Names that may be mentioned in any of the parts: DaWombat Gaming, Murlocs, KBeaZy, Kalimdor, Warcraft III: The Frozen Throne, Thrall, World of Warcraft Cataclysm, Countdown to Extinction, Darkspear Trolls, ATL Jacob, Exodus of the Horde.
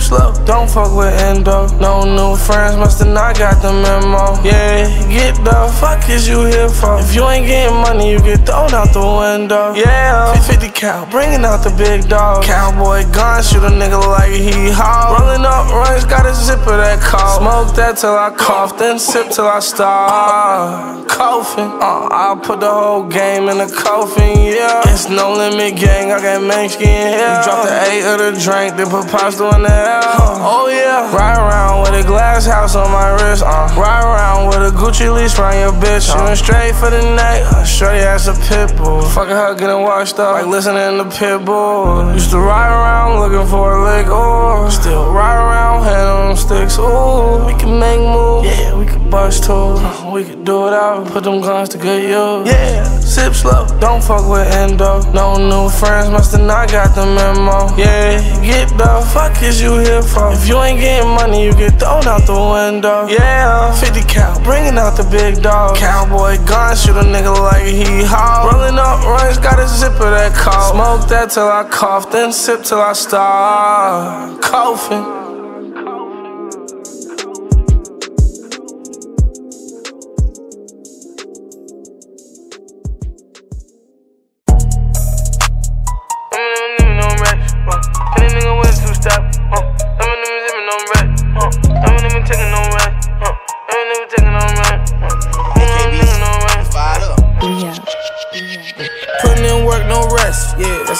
sip slow. Don't fuck with endo. No new friends, musta not got the memo. Yeah, get the fuck is you here for? If you ain't getting money, you get thrown out the window. Yeah, 50 cal, bringing out the big dog. Cowboy gun, shoot a nigga like he haul. Rolling up runs, got a zipper that cough. Smoke that till I cough, then sip till I stop coughing. I'll put the whole game in the coffin, yeah. It's no limit gang, I got Manksky in here. You drop the 8 of the drink, then put pasta in the L. Oh yeah, ride around with a glass house on my wrist. Ride around with a Gucci leash round your bitch. Shooting straight for the night, shorty ass a pit bull. Fucking her getting washed up, like listening to Pitbull. Used to ride around looking for a lick, or still ride around hand on them sticks. Ooh, we can make moves, yeah, we can bust tools. We can do it out, put them guns to good use. Yeah, sip slow, don't fuck with endo. No new friends, musta not got the memo. Yeah, get the fuck is you here for? If you ain't getting money, you get thrown out the window. Yeah, 50 cal, bringing out the big dog. Cowboy gun, shoot a nigga like he haul. Rolling up runs, got a zipper that cough. Smoke that till I cough, then sip till I start coughing.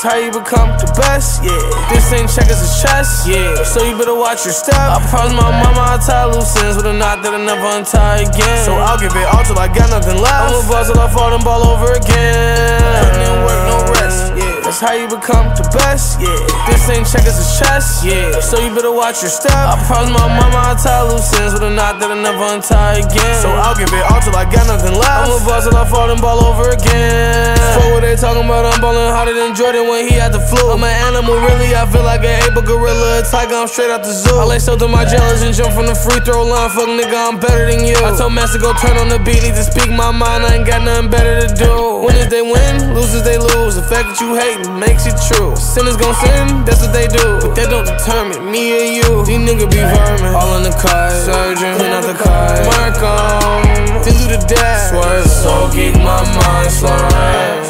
How you become the best, yeah. This ain't checkers, it's chess, yeah. So you better watch your step. I promised my mama I'll tie loose ends with a knot that I never untie again. So I'll give it all till I got nothing left. I'ma buzz till I fall and ball over again. Putting in work, no rest, yeah. That's how you become the best, yeah. This ain't checkers, it's chess, yeah. So you better watch your step. I promised my mama I'll tie loose ends with a knot that I never untie again. So I'll give it all till I got nothing left. I'ma buzz till I fall and ball over again. For what they talking about, I'm ballin' harder than Jordan when he had the flu. I'm an animal, really, I feel like an ape, a gorilla, a tiger, I'm straight out the zoo. I lay soaked in my jealous and jump from the free throw line. Fuck nigga, I'm better than you. I told Master go turn on the beat, need to speak my mind, I ain't got nothing better to do. Winners they win, losers they lose. The fact that you hatin' makes it true. Sinners gon' sin, that's what they do. But that don't determine me or you. These niggas be vermin, all in the car, surgeon, clean out the car, mark on, then do the dash. Swear it's so geek, my mind slurring.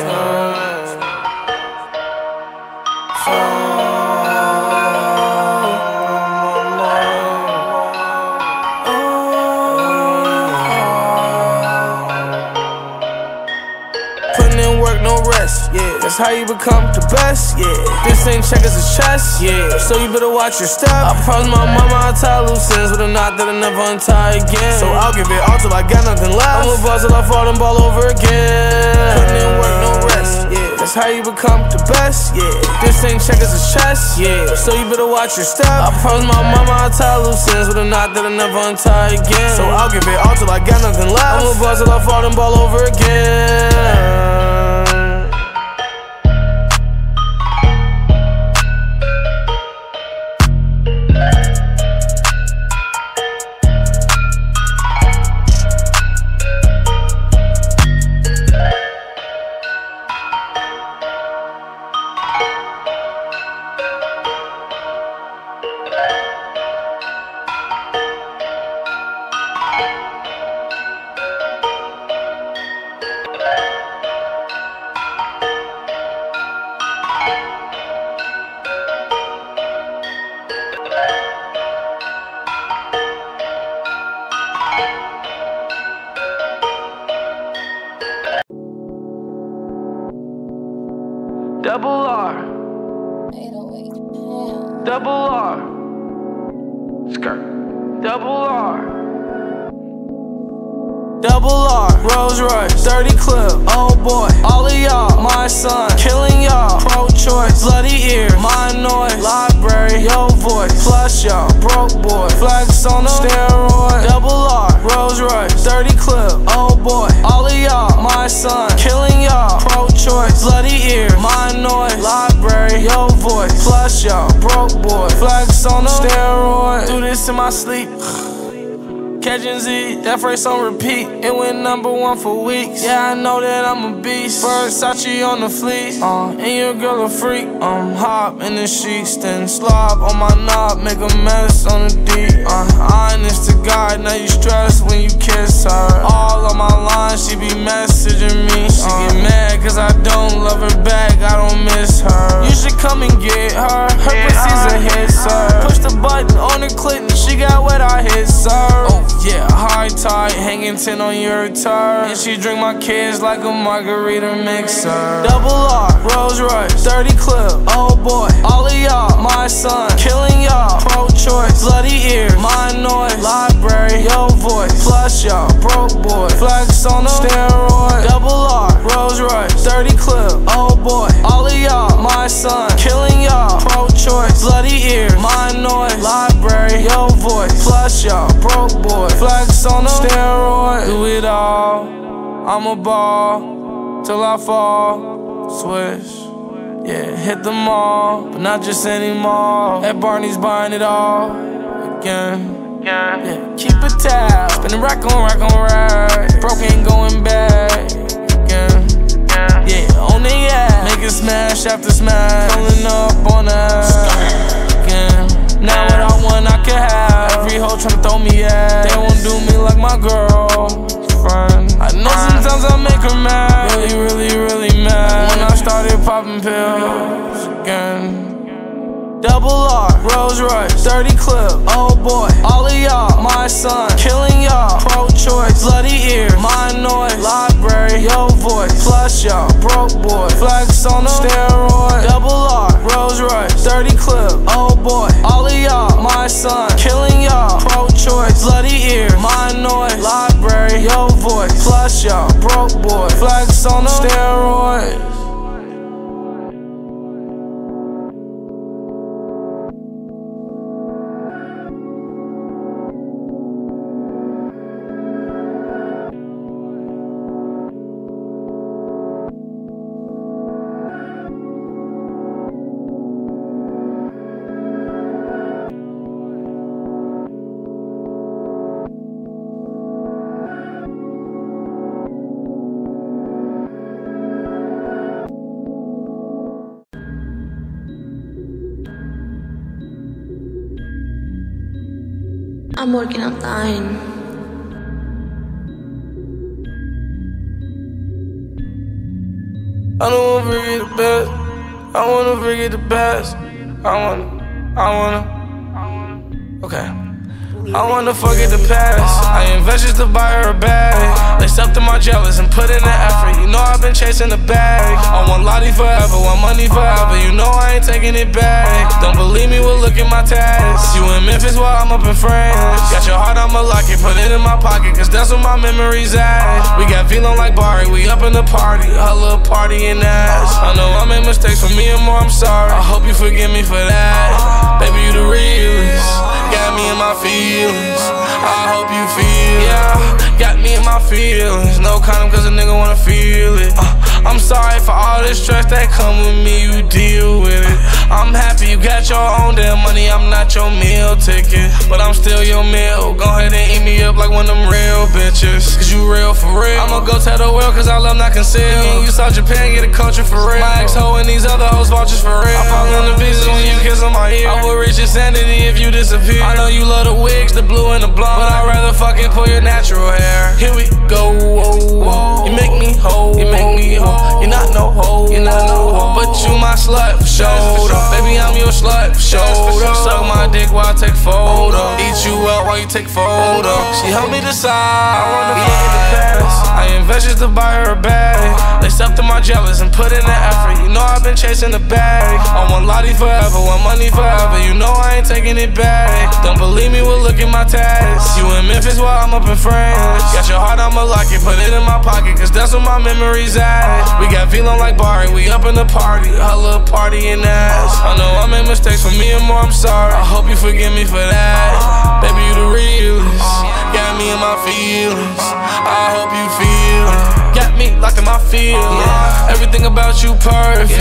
That's how you become the best, yeah. This ain't checkers, it's chess, yeah. So you better watch your step. I promised my mama I'll tie loose ends with a knot that I never untie again. So I'll give it all till I got nothing left. I'ma buzz till I fall and ball over again. Putting in work, no rest, yeah. That's how you become the best, yeah. This ain't checkers, it's chess, yeah. So you better watch your step. I promised my mama I'll tie loose ends with a knot that I never untie again. So I'll give it all till I got nothing left. I'ma buzz till I fall and ball over again. catching Z, that phrase on repeat. It went #1 for weeks. Yeah, I know that I'm a beast. Versace on the fleece, and your girl a freak. I'm hop in the sheets, then slob on my knob, make a mess on the D. Honest to God, now you stress when you kiss her. All on my line, she be messaging me. She get mad cause I don't love her back, I don't miss her. You should come and get her, her pussy's a hit, sir. Push the button on the clit and she got wet, I hit, sir. Oh yeah, high tide, hanging 10 on your turn. And she drink my kids like a margarita mixer. Double R, Rolls Royce, 30 clip, oh boy. All of y'all, my son, killing y'all, pro-choice. Bloody ears, my noise, library, yo voice. Plus y'all, broke boy, flex on the steroid. Double R, Rolls Royce, 30 clip, oh boy. All of y'all, my son, killing y'all, pro-choice. Bloody ears, my noise, library, yo voice. Plus y'all, broke boy, flex on the steroid. Do it all, I'm a ball, till I fall, swish. Yeah, hit the mall, but not just any mall. At Barney's buying it all again. Yeah, keep a tab, spin the rack on rack on rack. Broke ain't going back again. Yeah, on the ass, making smash after smash, pulling up on that again. Now what I want, I can have. Every hoe tryna throw me at. They won't do me like my girl friend. I know sometimes I make her mad, really, really, really mad. When I started popping pills again. Double R, Rolls Royce, 30 clip, oh boy. All of y'all, my son, killing y'all, pro-choice. Bloody ears, my noise, library, yo voice. Plus y'all, broke boy, flex on the steroid. Double R, Rolls Royce, 30 clip, oh boy. All of y'all, my son, killing y'all, pro-choice. Bloody ears, my noise, library, yo voice. Plus y'all, broke boy, flex on the steroid. I'm working up the iron. I don't wanna forget the best. I wanna forget the best. Okay. I wanna forget the past. I invest just to buy her a bag. Laced up to my jealous and put in the effort. You know I've been chasing the bag. I want Lottie forever, want money forever. You know I ain't taking it back. Don't believe me, well look at my tags. You in Memphis while I'm up in France. Got your heart, I'ma lock it, put it in my pocket, cause that's where my memories at. We got feeling like Barry, we up in the party. A little party and ass. I know I made mistakes, for me and more I'm sorry. I hope you forgive me for that. Baby, you the realest. Got me in my feelings, I hope you feel it. Yeah, got me in my feelings, no condom cause a nigga wanna feel it. I'm sorry for all this stress that come with me, you deal with it. I'm happy you got your own damn money, I'm not your meal ticket. But I'm still your meal, go ahead and eat me up like one of them real bitches. Cause you real for real, I'ma go tell the world cause I love not concealed. And you saw Japan, get a culture for real. My ex-ho and these other hoes vultures for real. I fall in the pieces when you kiss on my ear. I would reach insanity if you disappear. I know you love the wigs, the blue and the blonde, but I'd rather fucking pull your natural hair. Here we go, whoa. You make me whole, you make me whole. You're not no hoe, you're not no hoe, but you my slut for sure. Baby, I'm your slut for sure. Suck my dick while I take photo. Eat you up while you take photo. She helped me decide. I wanna forget the past. I invest just to buy her a bag. Laced up to my jealous and put in the effort. You know I've been chasing the bag. I want Lottie forever, want money forever. You know I ain't taking it back. Don't believe me, well look at my tags. You in Memphis while I'm up in France. Got your heart, I'ma lock it, put it in my pocket, cause that's where my memories at. We got feeling like Barry, we up in the party, a little party and ass. I know I made mistakes, for me and more I'm sorry, I hope you forgive me for that. Baby, you the realest. Got me in my feelings, I hope you feel it. Got me locked in my field. Everything about you perfect.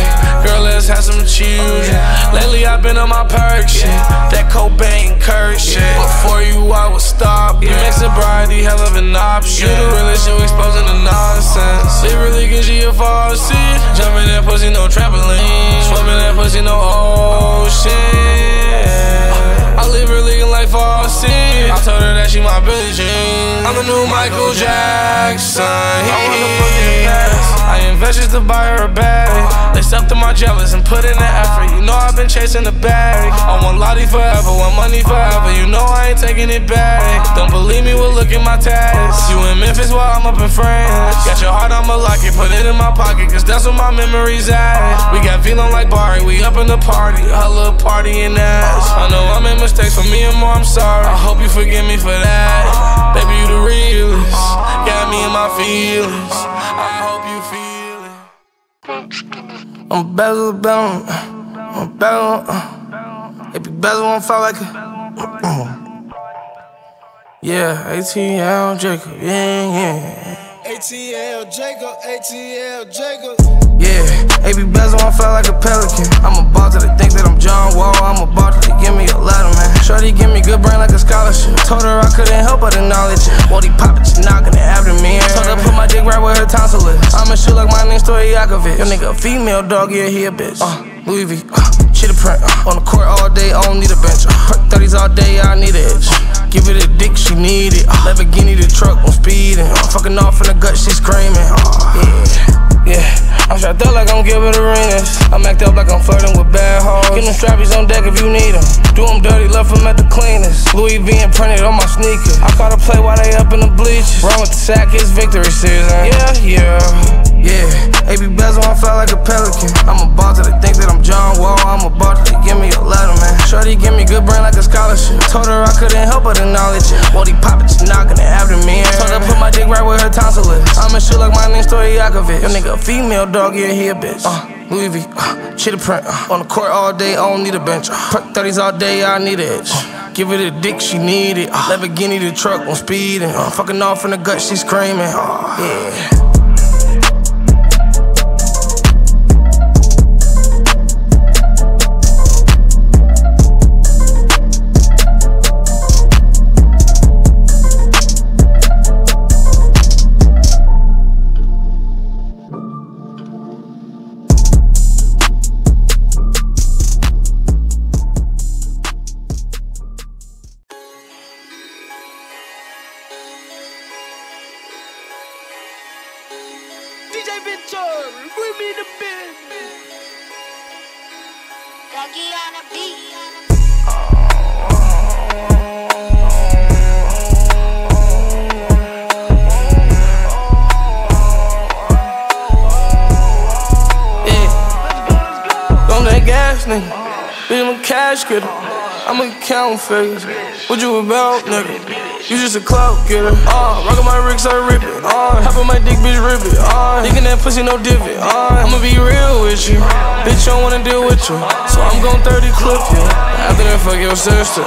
Girl, let's have some children. Lately I've been on my perk shit. That Cobain Kirk shit. Before you I was stopping. Make sobriety hell of an option. You the realest, you exposing the nonsense. It really gives you a false seat. Jumping that pussy, no trampoline. Swimming that pussy, no ocean. I live her legal life all sin. I told her that she my Billie Jean. I'm the new Michael Jackson. I wanna fuck in the past. I invest just to buy her a bag. They stepped to my jealous and put in the effort. You know I've been chasing the bag. I want Lottie forever, want money forever. You know I ain't taking it back. Don't believe me, well look at my tags. You in Memphis while I'm up in France. Got your heart, I'ma lock it, put it in my pocket, cause that's where my memory's at. We got feeling like Barry, we up in the party. Hella party and ass. I know I made mistakes. For me and more, I'm sorry. I hope you forgive me for that. Baby, you the realest. Got me in my feelings. I hope you feel it. I'm bezel, bezel, I'm bezel. If you bezel, won't fall like a. Yeah, ATL Jacob, yeah, yeah. ATL Jacob, ATL Jacob. Yeah, if you bezel, won't fall like a pelican. I'm a ball to the thing that I'm John Wall. I'm a ball to the give me a letter, man. Shorty give me good brain like a scholarship. Told her I couldn't help but acknowledge it. Won't he pop it, she knockin' the abdomen. Told her put my dick right where her tonsil is. I'ma shoot like my name's Stojakovic. Your nigga a female dog, yeah, he a bitch. Louis V, she the print. On the court all day, I don't need a bench. Her 30s all day, I need it. Give it a dick, she need it. Lamborghini the truck, I'm speeding. Fucking off in the gut, she screaming. Yeah. I'm strapped up like I'm Gilbert Arenas. I'm act up like I'm flirting with bad hoes. Get them strappies on deck if you need them. Do them dirty, left them at the cleaners. Louis V imprinted on my sneaker. I caught a play while they up in the bleachers. Wrong with the sack, it's victory season. Yeah. AB Bezel, I fly like a pelican. I'm a ball to the think that I'm John Wall. I'm a ball to the give me a letter, man. Shorty give me good brain like a scholarship. Told her I couldn't help but acknowledge it. Won't he pop it, she knockin' the abdomen. Told her put my dick right where her tonsil is. I'ma shoot like my name's Stojakovic. Your nigga a female dog, yeah, he a bitch. Louis V, she the print. On the court all day, I don't need a bench. Perk 30s all day, I need a itch. Give it a dick, she need it. Lamborghini the truck, I'm speeding. Fucking off in the gut, she screaming. Yeah. I'ma count figures. What you about, nigga? You just a clout getter. Rockin' my rigs, I rip it. Hoppin' my dick, bitch, rip it. Diggin' that pussy, no divot. I'ma be real with you. Bitch, I don't wanna deal with you. So I'm gon' 30 clip you. After that, fuck your sister.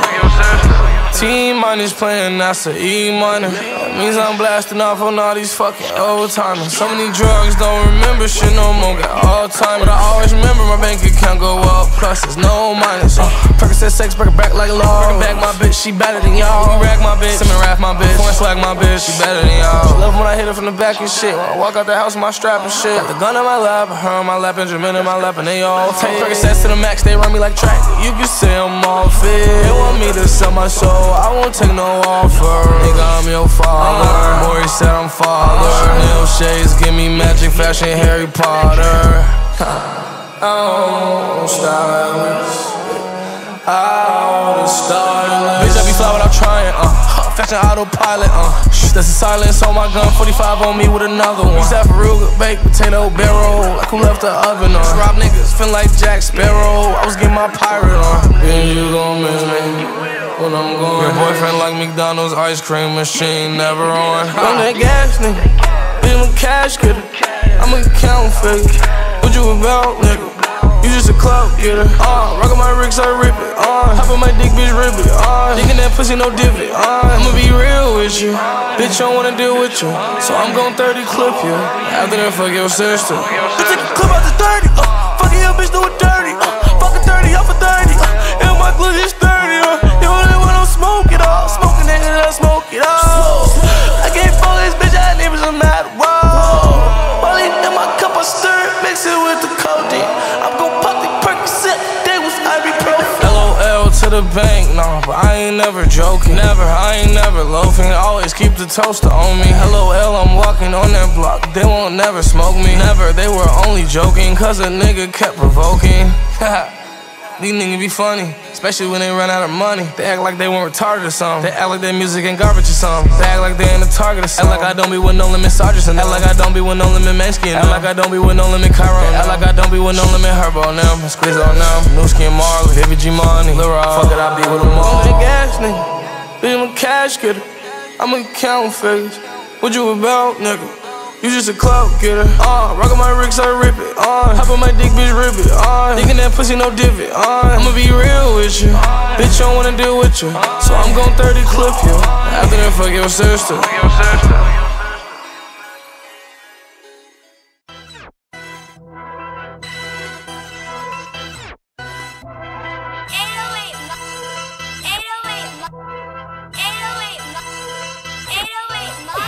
T-minus playing, that's an E-minor. That means I'm blasting off on all these fucking old-timers. So many drugs, don't remember shit no more. Got all-time, but I always remember my bank account go up. Plus, there's no minus. Percocet sex, break her back like law. Break her back, my bitch, she better than y'all. We rack my bitch, Simon Raff my bitch. Point swag my bitch, she better than y'all. Love when I hit her from the back and shit. When I walk out the house with my strap and shit. Got the gun in my lap, her in my lap, and Jermaine in my lap, and they all take Percocets to the max, they run me like track. You can say I'm all fit. They want me to sell my soul, I won't take no offer. Nigga, I'm your father. Maury said I'm father. Chanel shades, give me magic, fashion, Harry Potter. I don't stylish. I don't stylish. Bitch, I be fly without trying, fashion autopilot, That's a silence on my gun, 45 on me with another one. Use that Faruga, baked potato barrel, like who left the oven on. Rob niggas, fin like Jack Sparrow, I was getting my pirate on. Then you gon' miss me when I'm going. Your boyfriend like McDonald's ice cream machine, never on. I'm that gas nigga, bitch, I'm a cash getter. I'm a count fake. What you about, nigga? You just a clout getter. Rockin' my ricks, I rip it. Hoppin' my dick, bitch, rip it. Diggin' that pussy, no divot. I'ma be real with you. Bitch, I don't wanna deal with you. So I'm gon' 30 clip you. After that, fuck your sister. Bitch, take a clip out the 30. Fuckin' your bitch, do it dirty. Fuckin' 30, off a 30. And my glue is 30. You only wanna smoke it all. Smoke a nigga, then I smoke it all. I can't follow this bitch, I neighbors, I'm not wrong. While in my cup, I stir it, mix it with the codeine. I'm gon' pop the Percocet, they was ibuprofen. LOL to the bank, nah, but I ain't never joking. Never, I ain't never loafing. Always keep the toaster on me. LOL, I'm walking on that block. They won't never smoke me. Never, they were only joking. Cause a nigga kept provoking. These niggas be funny, especially when they run out of money. They act like they weren't retarded or something. They act like their music ain't garbage or something. They act like they ain't a target or something. Act like I don't be with no limit Sargers. Act like I don't be with no limit Manskin. Act like I don't be with no limit Cairo. Act like I don't be with no limit Herbo now. Squeeze on now. New Skin Marley, Heavy G Money, Lil Rob. Fuck it, I be with them all. I'm a gas nigga. Bitch, I'm a cash getter. I'm a count figures. What you about, nigga? You just a clout getter. Rockin' my ricks, I rip it. Hoppin' my dick, bitch, rip it. Diggin' that pussy, no divot. I'ma be real with you. Bitch, I don't wanna deal with you. So I'm gon' 30 clip you. After that, fuck your sister.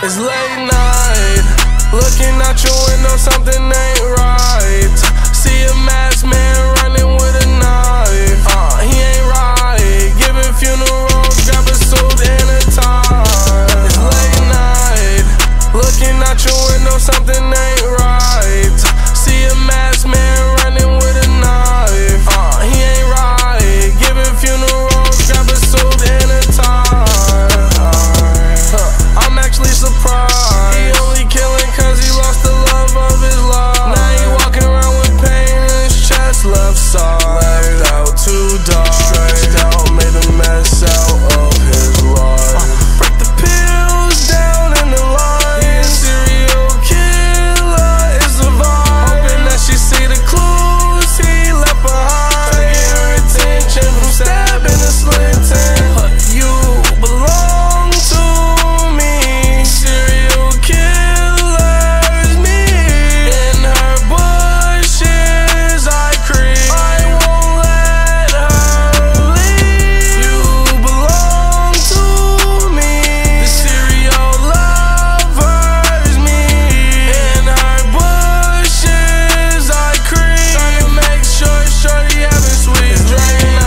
It's late night. Looking out your window, something ain't right. See a masked man running with a knife. He ain't right. Giving funerals, grab a suit and a tie. It's late night. Looking out your window, something ain't right. See a masked man running with a knife. He ain't right. Giving funerals, grab a suit and a tie. I'm actually surprised. He only killing. Left side, left out too dark. Stretched out, made a mess out of his life. Break the pills down in the line. Serial killer is the vibe. Hoping that she see the clues he left behind. Trying to get her attention from stabbing and slitting. You belong to me. Serial killer is me. In her bushes I creep, I won't let her leave. You belong to me. The serial lover is me. In her bushes I creep, trying to make sure shorty having sweet dreams.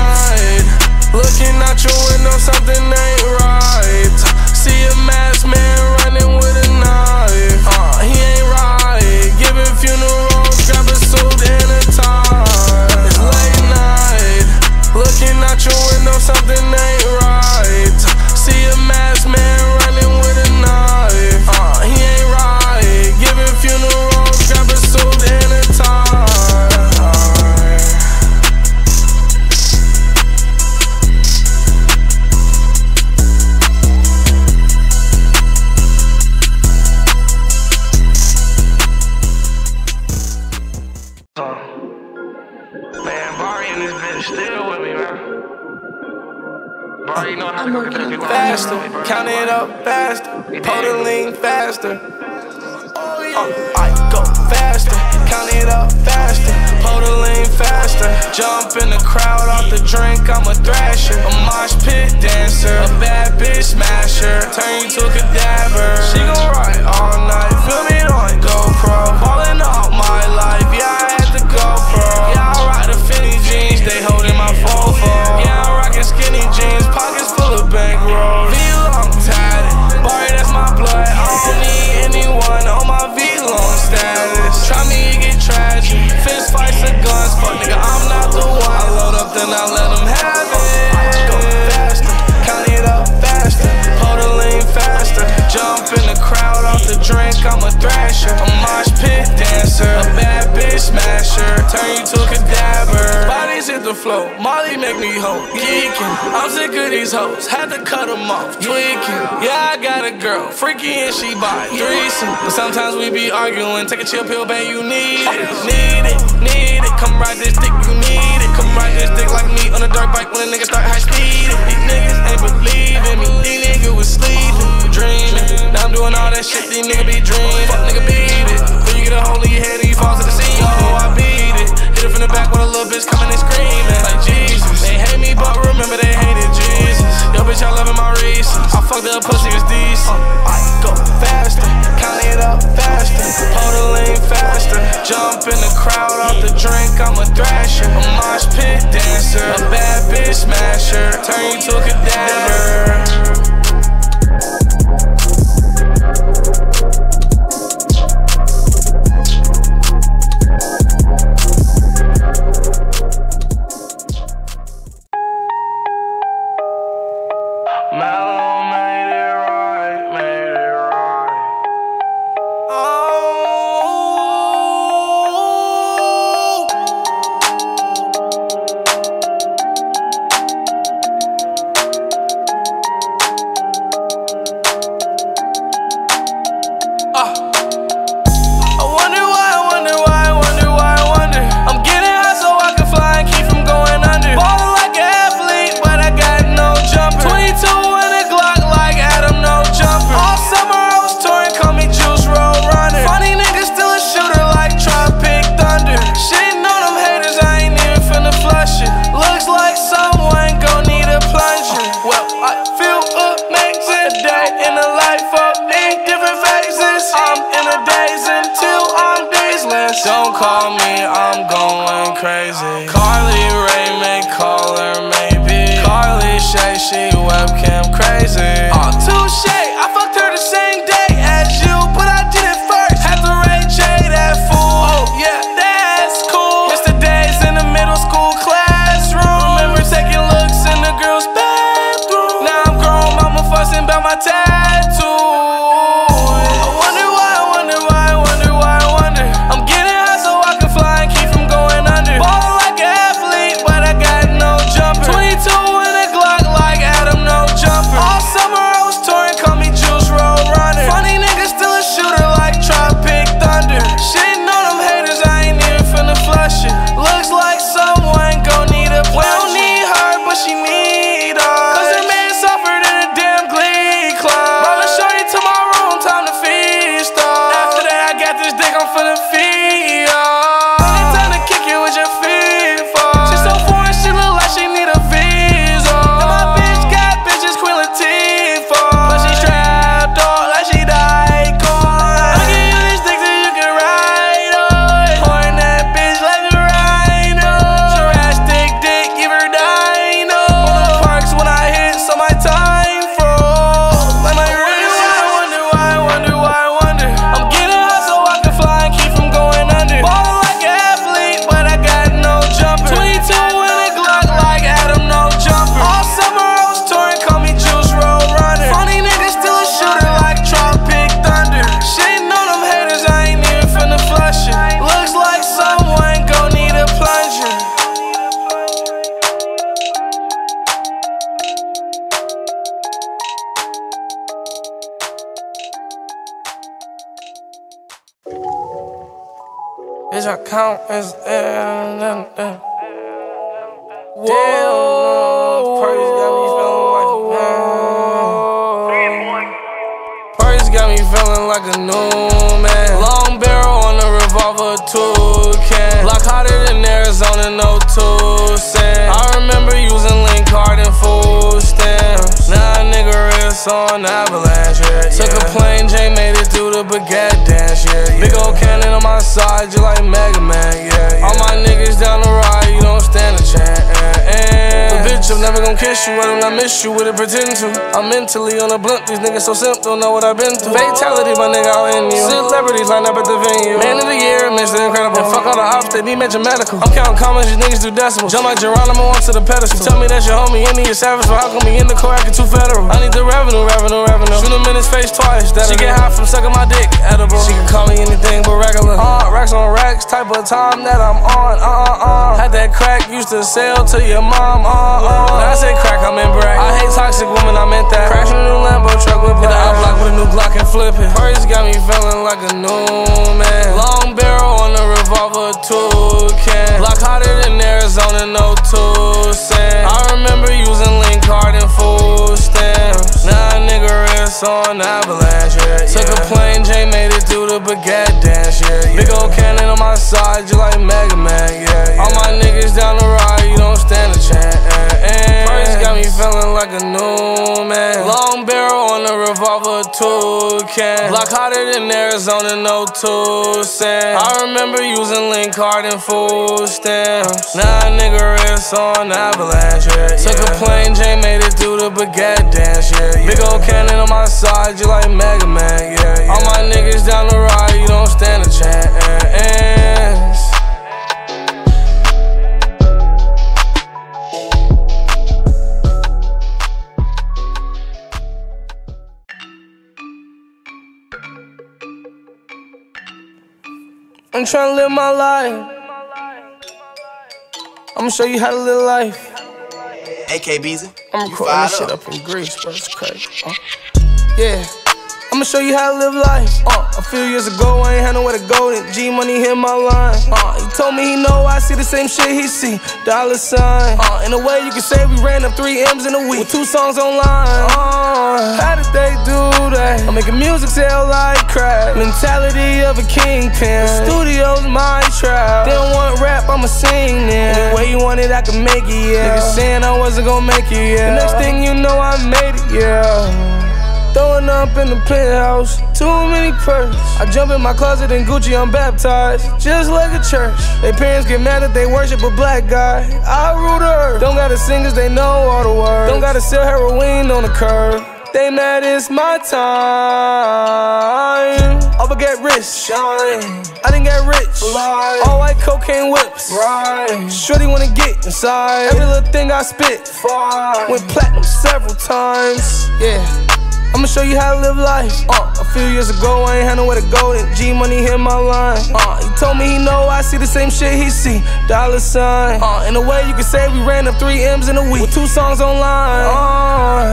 Looking out your window, something ain't right. See a masked man running with a knife. He ain't right. Giving funerals, grab a suit and a tie. It's late night. Looking out your window, something ain't right. See a masked man running with a knife. He ain't right. Giving funerals, grab a suit and a tie. Man, Barry and this bitch still with me, man. Barry know how to go to faster, count it up faster, hold the lean faster. I go faster, count it up faster, hold the lean faster. Jump in the crowd off the drink, I'm a thrasher, a mosh pit dancer, a bad bitch smasher, turn you to a cadaver. She gon' ride all night, feel me on GoPro, falling out my life, yeah. Yeah, I rock the Finny jeans, they holding my fofo. Yeah, I'm rockin' skinny jeans, pockets full of bankrolls. V-long tatted, boy, that's my blood. I don't need anyone on my V-long status. Try me, it get tragic. Fist fights and guns, fuck nigga, I'm not the one. I load up, then I let them have it. Go faster, count it up faster, hold the lean faster. Jump in the crowd off the drink, I'm a thrasher, a mosh pit dancer, a bad bitch smasher, turn you to a cadaver. Bodies hit the floor, Molly neck me hoe, geeking. I'm sick of these hoes, had to cut them off, tweaking. Yeah, I got a girl, freaky and she by threesome. But sometimes we be arguing, take a chill pill, babe, you need it. Need it, need it, come ride this dick, you need it. Come ride this dick like me on a dirt bike when a nigga start high speed. These niggas ain't believing me, these niggas was sleeping, dreaming. Now I'm doing all that shit, these niggas be dreaming. Fuck nigga beat it, when you get a hole in your head and you fall to the scene. Oh, I beat it, hit it from the back when a little bitch coming and screaming like Jesus. They hate me but remember they hated Jesus. Yo bitch, I loving my reasons, I fucked up pussy, it's decent. I go faster, count it up faster, hold the lane faster. Jump in the crowd off the drink, I'm a thrasher, a mosh pit dancer, a bad bitch smasher, turn you to a cadaver. Never gon' kiss you, I do not miss you with it pretend to. I'm mentally on a blunt, these niggas so simp, don't know what I've been through. Fatality, my nigga, I'll end you. Celebrities line up at the venue. Man of the year, Mr. Incredible. And fuck all the ops, they be mathematical. I'm counting commas, you niggas do decimals. Jump like Geronimo onto the pedestal. Tell me that's your homie, and he a savage, but how come he in the core acting too federal? I need the revenue. Shoot him in his face twice, that she get high from sucking my dick, edible. She can call me anything but regular. Racks on racks, type of time that I'm on. Had that crack, used to sell to your mom. When I say crack, I meant brack. I hate toxic women, I meant that. Crashing a new Lambo truck with black. Hit the block with a new Glock and flip it. First got me feeling like a new man. Long barrel on the revolver, toucan. Block hotter than Arizona, no Tucson. I remember using link card and food stamps. Now a nigga rests on avalanche, yeah, yeah. Took a plane, Jay made it through the baguette dance, yeah, yeah. Big old cannon on my side, you like Mega Man, yeah, yeah. All my niggas down the ride, you don't stand a chance. First got me feeling like a new man. Long barrel on the revolver, toucan. Block hotter than Arizona, no Tucson. I remember using link card and food stamps. Now a nigga rests on avalanche, yeah, yeah. Took a plane, Jay made it through the baguette dance, yeah, yeah. Big old cannon on my side, you like Mega Man, yeah, yeah. All my niggas down the ride, you don't stand a chance. I'm tryna live my life. I'ma show you how to live life. Hey, KBeaZy, I'm recording this shit up in Greece, bro. It's crazy. Yeah, I'ma show you how to live life. A few years ago, I ain't had nowhere to go. Then G-Money hit my line. He told me he know I see the same shit he see. Dollar sign. In a way, you can say we ran up 3 M's in a week with 2 songs online. How did they do that? I'm making music sell like crap. Mentality of a kingpin. The studio's my trap. They don't want rap, I'ma sing it. Any way you want it, I can make it, yeah. Niggas saying I wasn't gon' make it, yeah. The next thing you know, I made it, yeah. Throwing up in the penthouse, too many perks. I jump in my closet in Gucci, I'm baptized, just like a church. They parents get mad that they worship a black guy. I root her. Don't gotta sing 'cause they know all the words. Don't gotta sell heroin on the curb. They mad it's my time. I'ma get rich, shine. I didn't get rich, lie. All white cocaine whips, right. Shorty wanna get inside. Every little thing I spit, fine. Went platinum several times, yeah. I'ma show you how to live life. A few years ago, I ain't had nowhere to go. Then G-Money hit my line. He told me he know I see the same shit he see. Dollar sign. In a way, you can say we ran up 3 M's in a week with 2 songs online.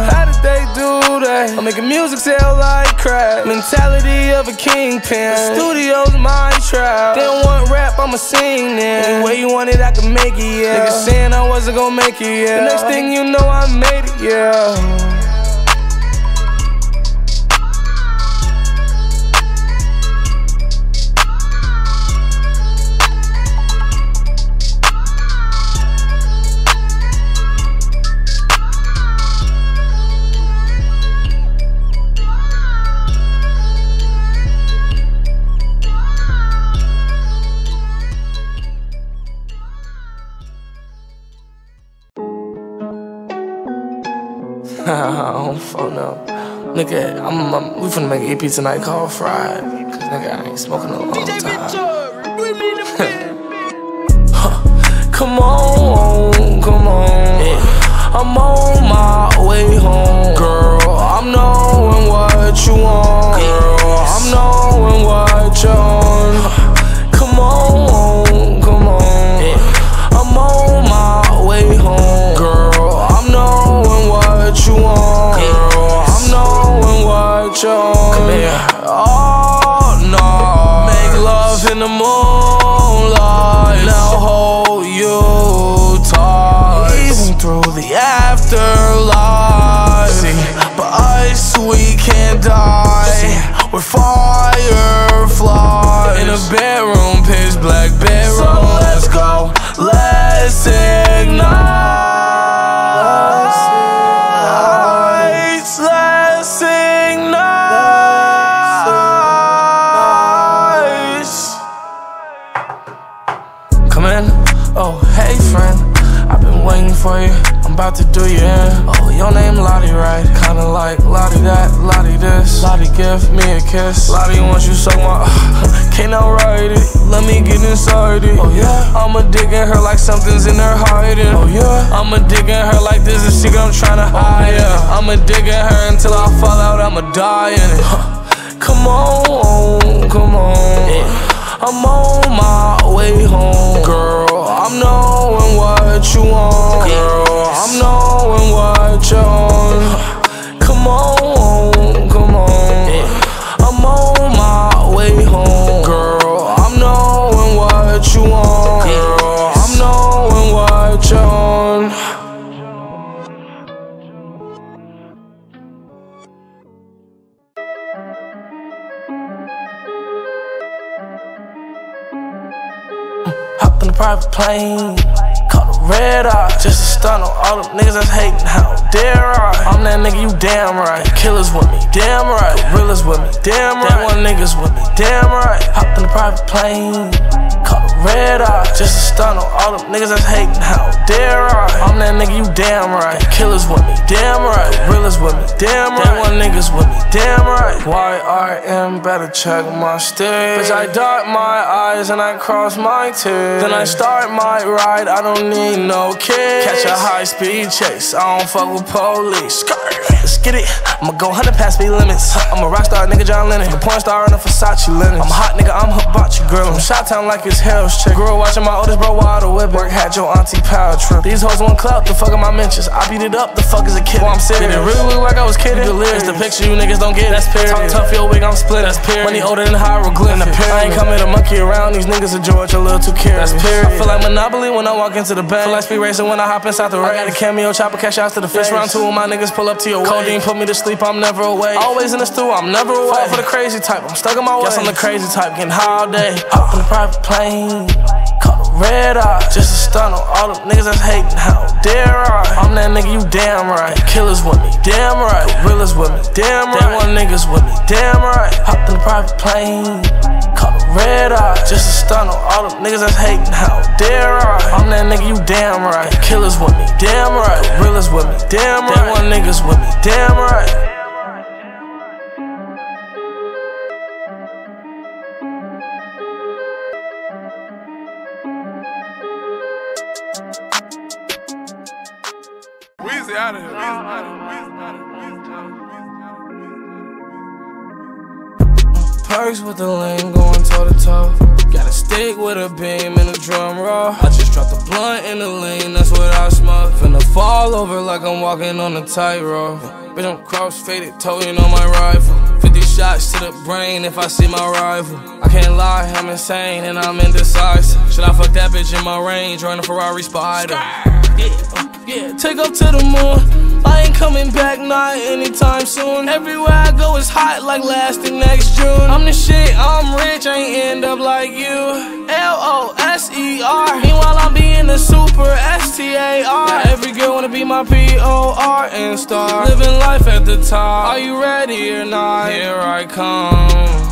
How did they do that? I'm making music sell like crap. Mentality of a kingpin. The studio's my trap. They don't want rap, I'ma sing it. Any way you want it, I can make it, yeah. Niggas saying I wasn't gon' make it, yeah. The next thing you know, I made it, yeah. I don't fuck no. Nigga, we finna make an EP tonight called Fried. Cause nigga, I ain't smoking no long time. Come on yeah. I'm on my way home. Girl, I'm knowing what you want. Girl, I'm knowing what you're on. Come on yeah. I'm on my way home. Girl, I'm knowing what you want, girl. I'm knowing what you want. Come here. Oh no. Make love in the moonlight. Now hold you tight. Easing through the afterlife. See, but us, we can't die. We're fireflies in a bedroom, pitch black bedroom. So let's go, let's ignite. not to do you in. Oh, your name Lottie, right? Kinda like Lottie that, Lottie this. Lottie give me a kiss. Lottie wants you so much. Can't outride it. Let me get inside it. Oh yeah, I'ma dig in her like something's in her hiding. Oh yeah, I'ma dig in her like this is she gon' tryna hide. Oh, yeah. I'ma dig in her until I fall out, I'ma die in it. Come on, come on. I'm on my way home, girl. I'm knowing what you want, girl. I'm knowing what you're on. Come on, come on. I'm on my way home, girl. I'm knowing what you want, girl. I'm knowing what you're on. Hop in the private plane, caught a red eye, just a stun on all them niggas that's hating. How dare I? I'm that nigga, you damn right. Killers with me, damn right. Gorillas with me, damn right. That one niggas with me, damn right. Hop in the private plane, caught a red eye, just a stun on all them niggas that's hating. How dare I? I'm that nigga, you damn right. Killers with me, damn right. Gorillas with me, damn right. That one niggas with me, damn right. YRM, better check my stairs. Bitch, I dart my eyes and I cross my tears. Then I start my ride, I don't need no kids. Catch a high-speed chase, I don't fuck with police. Let's get it, I'ma go 100 past speed limits. I'm a rock star, nigga John Lennon. I'm a porn star in a Versace linen. I'm a hot nigga, I'm hibachi grillin'. I'm Chi-Town like it's Hell's Chick. Grew up watching my oldest bro wild a whip. Work had your auntie power trip. These hoes won't club, the fuck are my mentions? I beat it up, the fuck is a kid? Well, I'm serious. Did it really look like I was kidding? It's the picture you niggas don't get, that's period. Talk tough, yo wig, I'm split, that's period. Money older than hieroglyphic. I ain't coming to monkey around, these niggas are George, a little too careful. That's period. I feel like Monopoly when I walk into the bank. Feel like speed racing when I hop inside the race. I got a cameo, chopper, cash outs to the face. Round two when my niggas pull up to your way. Codeine put me to sleep, I'm never awake. Always in the stew, I'm never awake. Fall for the crazy type, I'm stuck in my way. Guess I'm the crazy type, getting high all day. Hop in the private plane, caught a red eye, just a stun on all them niggas that's hating. How dare I? I'm that nigga, you damn right. Killers with me, damn right. Gorillas with me, damn right. That one niggas with me, damn right. Hop in the private plane, caught a red eye, just a stun on all them niggas that's hating. How dare I? I'm that nigga, you damn right. Killers with me, damn right. Gorillas with me, damn right. That one niggas with me, damn right. Weezy out of here. Perks with the lane going toe to toe. Got a stick with a beam and a drum roll. I just dropped a blunt in the lane, that's what I smoke. Finna fall over like I'm walking on a tightrope. Bitch, I'm cross-faded, toting on my rifle. 50 shots to the brain if I see my rival. I can't lie, I'm insane and I'm indecisive. Should I fuck that bitch in my range or in a Ferrari Spider? Yeah, take up to the moon. I ain't coming back, not anytime soon. Everywhere I go is hot like last and next June. I'm the shit, I'm rich, I ain't end up like you. L-O-S-E-R. Meanwhile I'm being a super S-T-A-R. Now every girl wanna be my P-O-R and star. Living life at the top, are you ready or not? Here I come.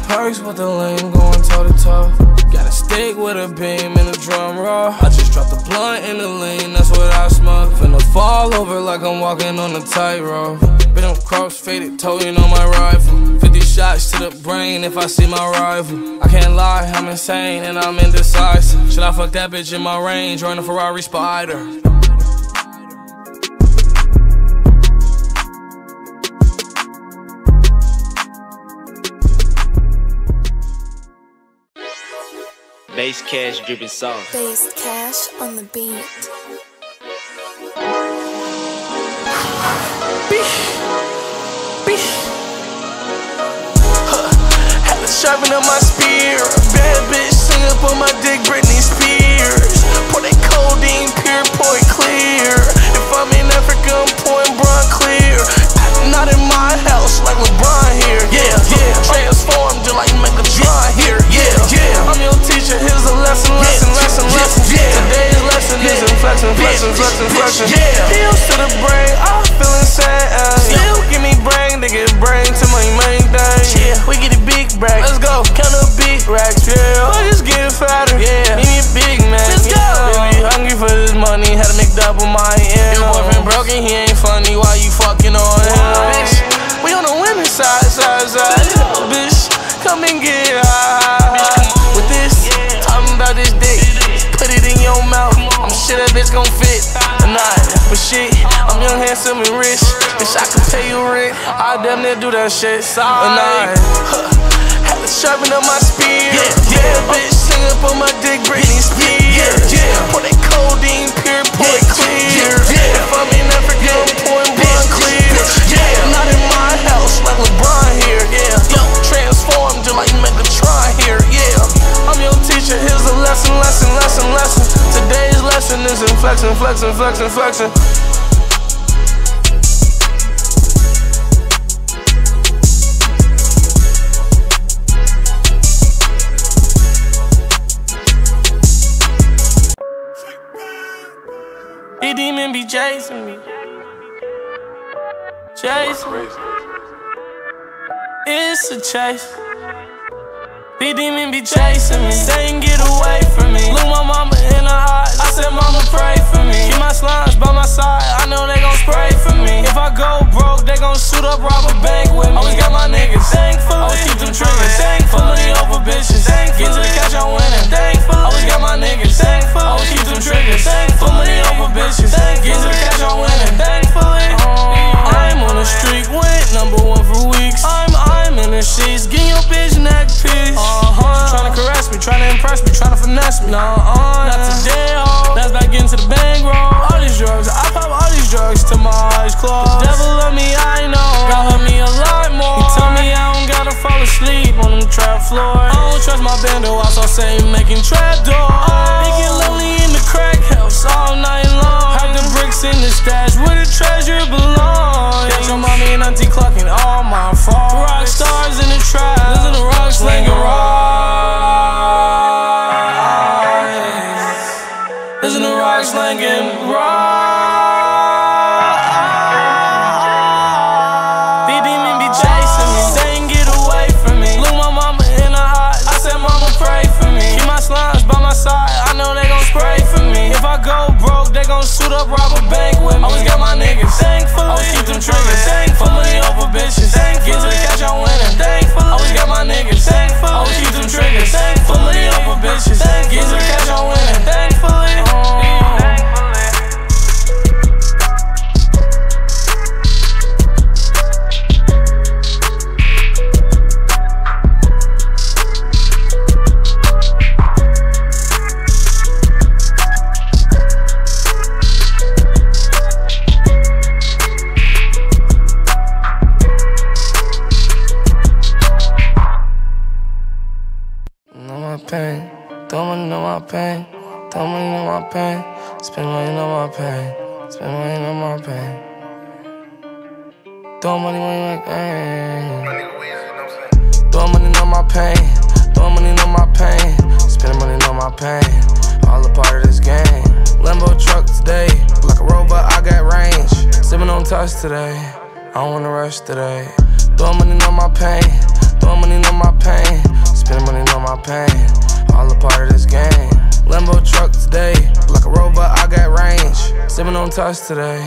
Perks with the lane going toe to toe. Got a stick with a beam and a drum roll. I just dropped a blunt in the lane, that's what I smoke. Finna fall over like I'm walking on a tightrope. Bitch, I'm cross-faded, toting on my rifle. 50 shots to the brain if I see my rival. I can't lie, I'm insane and I'm indecisive. Should I fuck that bitch in my range or in a Ferrari Spider? BasedKash dripping sauce. BasedKash on the beat. Hella sharpen up my spear. Bad bitch, sing up on my dick, Britney Spears. Pour that codeine, pure point clear. If I'm in Africa, I'm pouring Bron clear. Not in my house like LeBron here. Yeah. Transformed just like Megatron here. Yeah. I'm your teacher. Here's a lesson, lesson. Today's lesson is inflection, flexion. Heels to the brain. I feel insane. Still give me brain to get brain to my main thing. Yeah, we get a big rack. Let's go. Count up big racks. Yeah, I just getting fatter. Yeah, need me a big man. Let's go. Baby hungry for this money. Had to make double my end. Your boyfriend broken. come and get high with this, talking about this dick. Put it in your mouth, I'm sure that bitch gon' fit or not. But shit, I'm young, handsome, and rich. Bitch, I can pay you rent, I damn near do that shit or not. Hella sharpen up my spear, yeah, bitch, sing up on my dick, Britney Spears. Pour that codeine, pure, pour it clear. If I'm in Africa, I'm pouring blood clear. Yeah, not in my house, like LeBron here, yeah. Transformed just like Megatron here, yeah. I'm your teacher, here's a lesson, lesson, lesson, lesson. Today's lesson is in flexing, flexing, flexing, flexing. These demons be chasing me. Chasing me. It's a chase. These demons be chasing me. Saying get away from me. Look my mama in her eyes. I said mama pray for me. Keep my slimes by my side. I know they gon' spray for me. If I go broke, they gon' shoot up, rob a bank with me. Always got my niggas. Thankfully, always keep them triggers. Thankfully, over bitches. Get to the cash, I'm winning. Thankfully, always got my niggas. Thankfully, always keep them triggers. Thankfully, over bitches. Get to the cash, I'm winning. Thankfully, I'm on a streak with #1 for weeks. I'm in the sheets, get your bitch neck piece. Tryna caress me, tryna impress me, tryna finesse me. Not today, ho. That's back into the bankroll. All these drugs, I pop all these drugs till my eyes close. The devil love me, I know. God love me a lot more. He tell me I don't gotta fall asleep on them trap floor. I don't trust my bando, I saw Satan making trap doors. They get lonely in the crack house all night long. Hide the bricks in the stash where the treasure belongs. Catch your mommy and auntie clocking all my faults. Rock stars in the trap, listen to rock slinging rise. Listen to rock slinging rise. These demons be chasing me, saying get away from me. Look my mama in her eyes, I said mama pray for me. Keep my slimes by my side, I know they gon' spray for me. If I go broke, they gon' shoot up, rob a bank with me. Always got my niggas, thankfully, always keep them triggers. Thankfully, over bitches, get to the cash, I'm winning. Always got my niggas, always keep them triggers. Thankfully, over bitches, get to the cash, I'm winning. Thankfully, pain, throw money on my pain, throw money on my pain, spend money on my pain, spend money on my pain. Throw money on my pain, throw money on my pain, throw money on my pain, spend money on my pain. All a part of this game. Lambo truck today, like a robot, I got range. Sipping on touch today, I don't wanna rush today. Throw money on my pain, throw money on my pain. Spend money on my pain, all a part of this game. Lambo truck today, like a robot, I got range. Sippin' on touch today,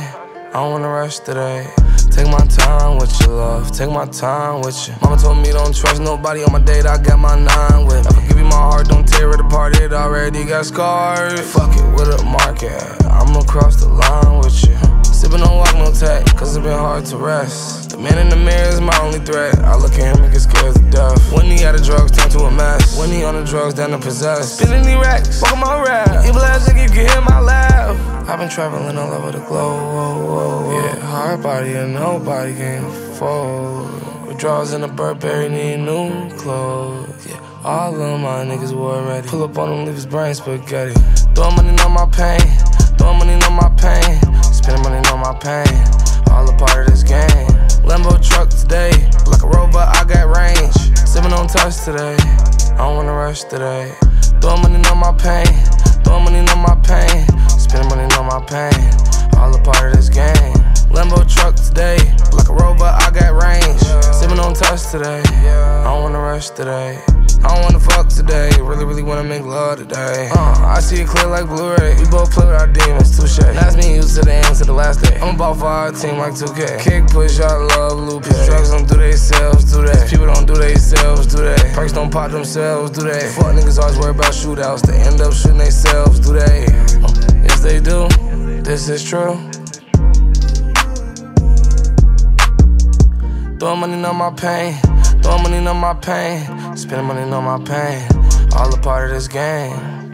I don't wanna rush today. Take my time with your love, take my time with you. Mama told me don't trust nobody on my date, I got my 9 with me. If I give you my heart, don't tear it apart, it already got scarred. Fuck it, with a market, I'ma cross the line with you. Sippin' on walk, no tech, cause it's been hard to rest. The man in the mirror is my only threat, I look at him and get scared to death. When he out of drugs, turn to a mess. When he on the drugs, down to possess. Spinning the racks, walk my rap. You blast, nigga, you can hear my laugh. I've been traveling all over the globe. Yeah, hard body and nobody can afford. Withdrawals in the Burberry, need new clothes. Yeah, all of my niggas were ready. Pull up on them, leave his brain spaghetti. Throw money on my pain, throw money on my pain. Spend money on my pain, all a part of this game. Lambo truck today, like a robot, I got range. Sippin' on touch today, I don't wanna rush today. Throw money on my pain, throw money on my pain. Spend money on my pain, all a part of this game. Lambo truck today, like a robot, I got range. Sippin' on touch today, I don't wanna rush today. I don't wanna fuck today, really wanna make love today. I see it clear like Blu-ray. We both play with our demons, touche. That's me used to the end to the last day. I'm about for our team like 2K. Kick, push, I love, loop. Drugs don't do they selves, do that. People don't do they selves, do that. Perks don't pop themselves, do that. Fuck niggas always worry about shootouts. They end up shooting themselves, do they? Yes they do, this is true. Throwing money on my pain, throwing money on my pain, spending money on my pain, all a part of this game.